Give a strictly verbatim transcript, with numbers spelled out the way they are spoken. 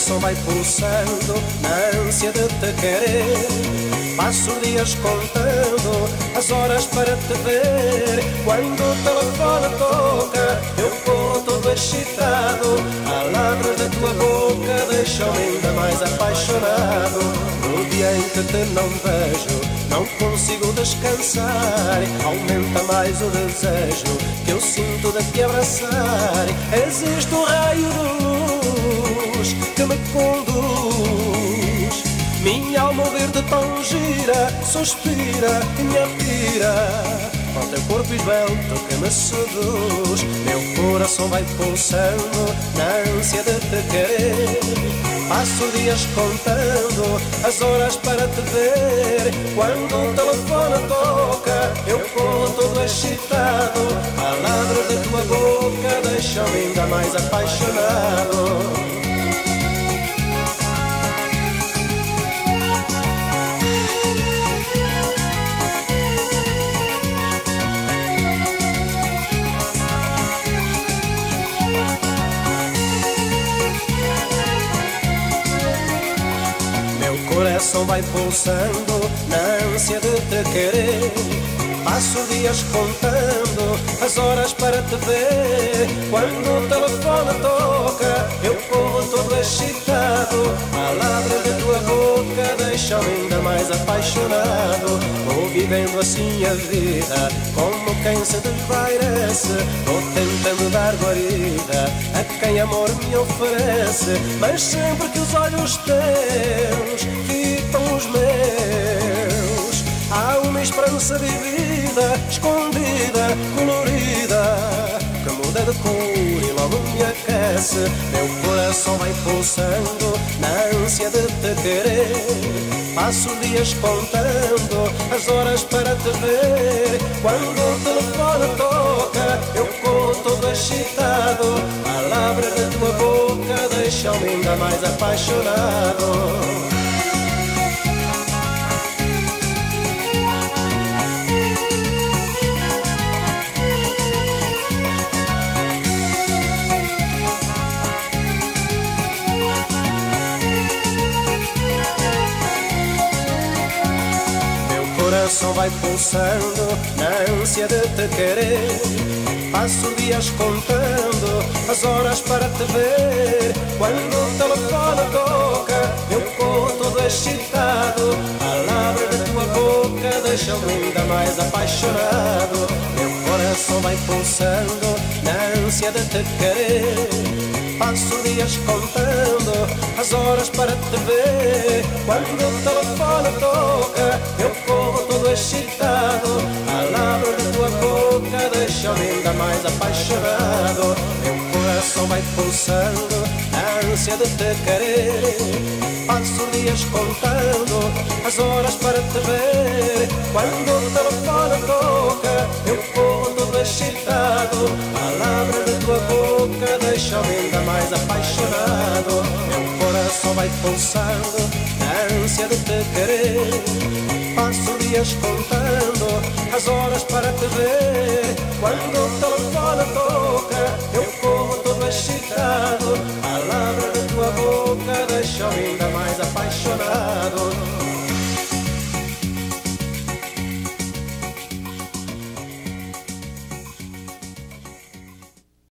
coração vai pulsando na ânsia de te querer. Passo dias contando as horas para te ver. Quando o telefone toca, eu corro todo excitado. Palavras da tua boca deixam-me ainda mais apaixonado. No dia em que te não vejo, não consigo descansar. Aumenta mais o desejo que eu sinto de te abraçar. Existe um raio de luz que me conduz. Minha alma ao ver-te tão gira, suspira e me atira ao teu corpo esbelto que me seduz. Meu coração vai pulsando na ânsia de te querer. Passo dias contando as horas para te ver. Quando o telefone toca, eu corro todo excitado. Palavras da tua boca deixam-me ainda mais apaixonado. Coração vai pulsando na ânsia de te querer. Passo dias contando as horas para te ver. Quando o telefone toca, eu corro todo excitado. Palavras da tua boca deixam-me ainda mais apaixonado. Vou vivendo assim a vida, como quem se desvairece. Vou tentando dar guarida a quem amor me oferece. Mas sempre que os olhos teus meus, há uma esperança vivida, escondida, colorida, que muda de cor e logo me aquece. Meu coração vai pulsando na ânsia de te querer. Passo dias contando as horas para te ver. Quando o telefone toca, eu corro todo excitado. Palavras da tua boca deixam-me ainda mais apaixonado. Meu coração vai pulsando na ânsia de te querer. Passo dias contando as horas para te ver. Quando o telefone toca, eu corro todo excitado. Palavras da tua boca deixam-me ainda mais apaixonado. Meu coração vai pulsando na ânsia de te querer. Passo dias contando as horas para te ver. Quando o telefone toca, eu corro todo excitado. Palavras da tua boca deixam-me ainda mais apaixonado. Meu coração vai pulsando na ânsia de te querer. Passo dias contando as horas para te ver. Quando o telefone toca, eu corro todo excitado. Palavras da tua boca deixam-me ainda mais apaixonado. Meu coração vai pulsando na ânsia de te querer. Passo dias contando as horas para te ver. Quando o telefone toca, eu corro todo excitado. Palavras da tua boca deixam-me ainda mais apaixonado.